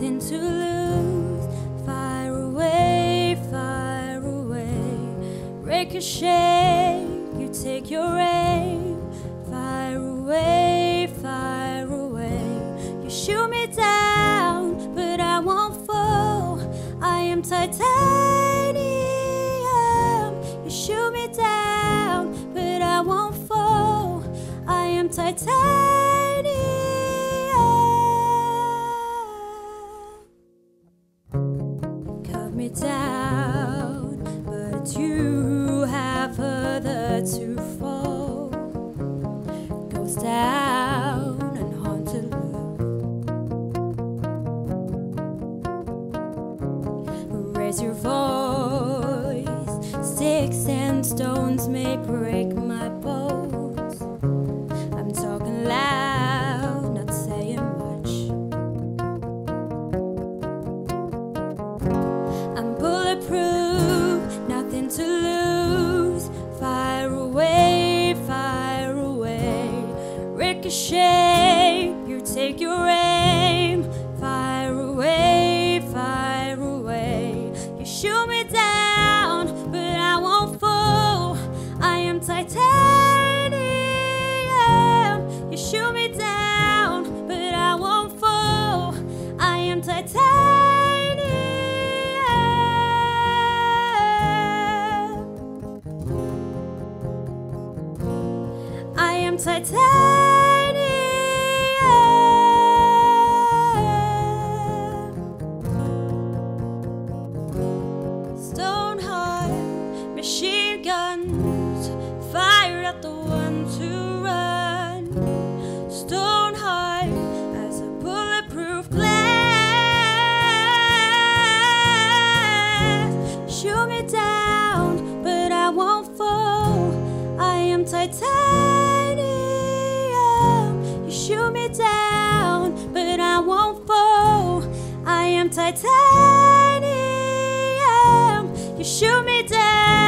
nothing to lose. Fire away, ricochet. You take your aim. Fire away. You shoot me down, but I won't fall. I am titanium. You shoot me down, but I won't fall. I am titanium. Me down, but you have further to fall. Goes down and haunted love. Raise your voice, sticks and stones may break my bones. I'm talking loud, not saying much. Nothing to lose. Fire away, ricochet. You take your aim. Fire away. You shoot me down, but I won't fall. I am titanium. You shoot me down, but I won't fall. I am titanium. Titanium. Stone hard, machine guns, fire at the one to run. Stone hard as a bulletproof glass. Shoot me down, but I won't fall. I am titanium. Shoot me down, but I won't fall. I am titanium. You shoot me down.